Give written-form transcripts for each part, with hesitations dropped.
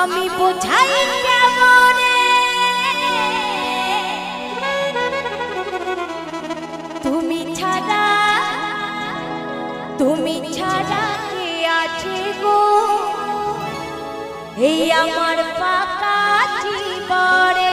আমি বোঝাই কেমনে তুমি ছাড়া কে আছে গো এই আমার ফাঁকা জীবনে।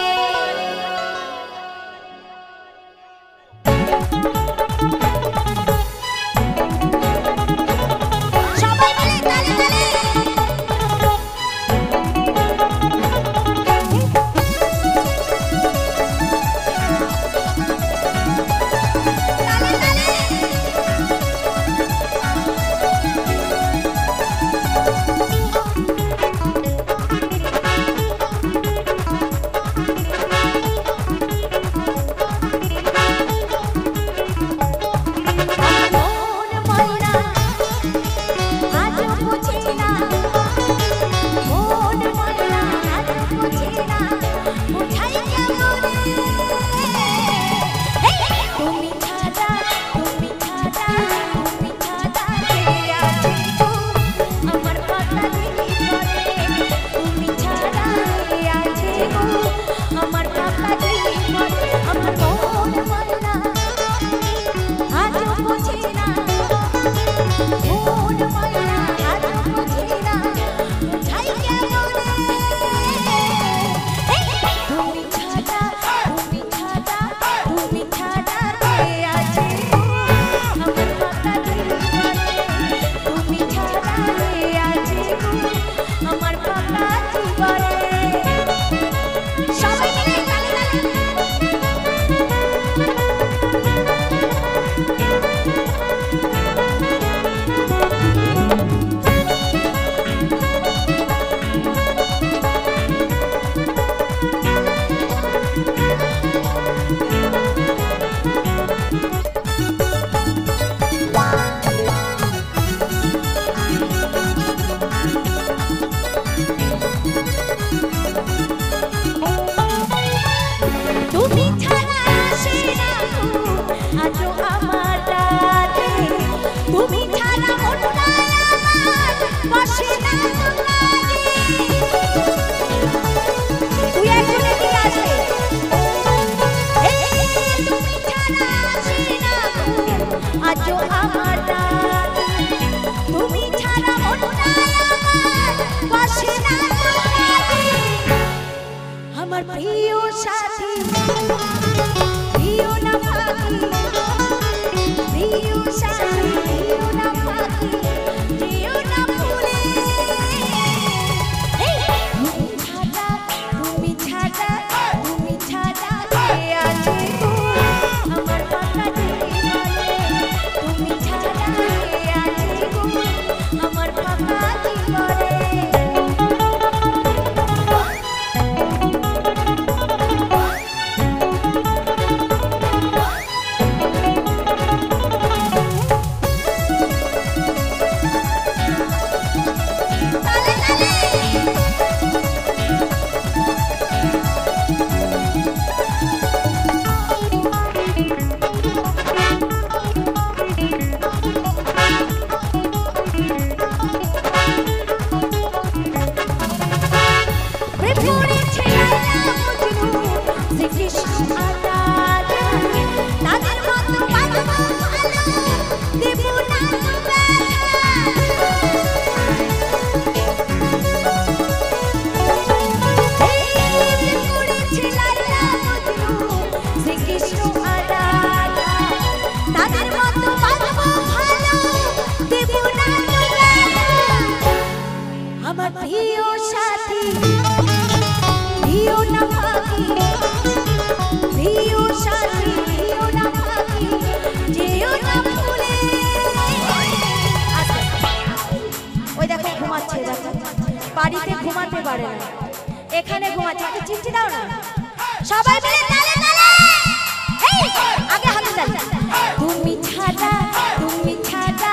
বাড়িতে ঘুমাতে পারে না, এখানে ঘুমাচ্ছে, একটু চিমটি দাও না সবাই মিলে তালে তালে। আগে হাতে তালে তুমি ছাড়া তুমি ছাড়া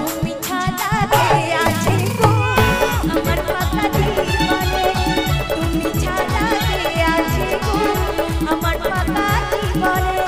তুমি ছাড়া কে আছে গো আমার পাতা জীবনে তুমি ছাড়া কে আছে গো আমার পাতা জীবনে।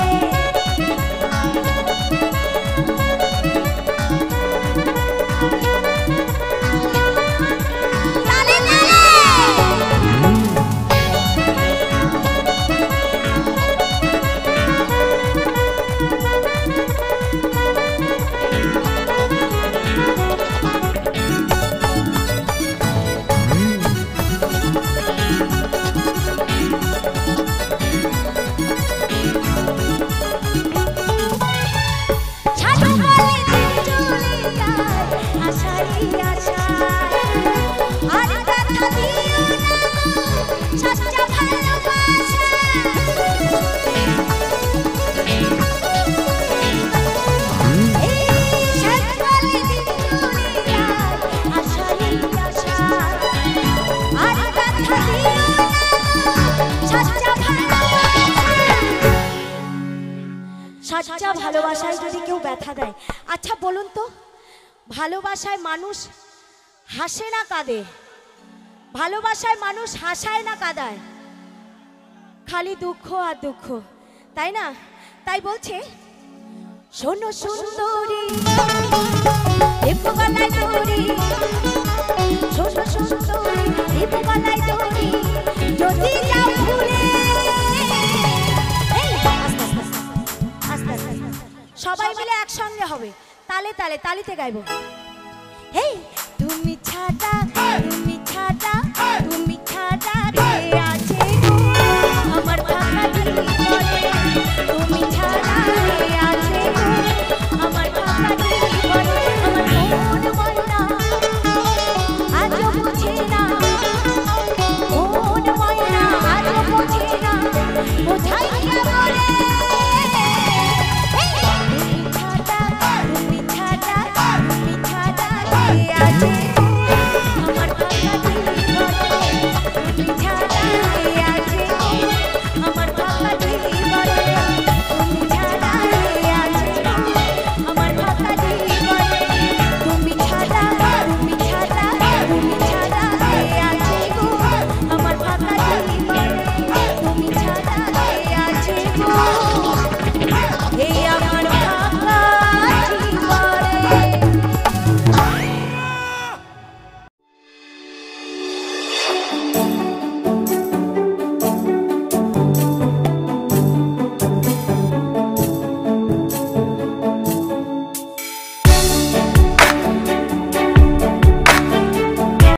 সাচ্চা ভালোবাসায় যদি কেউ ব্যথা দেয়, আচ্ছা বলুন তো ভালোবাসায় মানুষ হাসে না কাঁদে? ভালোবাসায় মানুষ হাসায় না কাঁদায়, খালি দুঃখ আর দুঃখ, তাই না? তাই বলছে, শোনো সুন্দরী সবাই মিলে একসঙ্গে হবে, তালে তালে তালিতে গাইব। হেই তুমি ছাটা, তুমি ছাটা, তুমি ছাটা আছে আমার, তুমি ছাটা।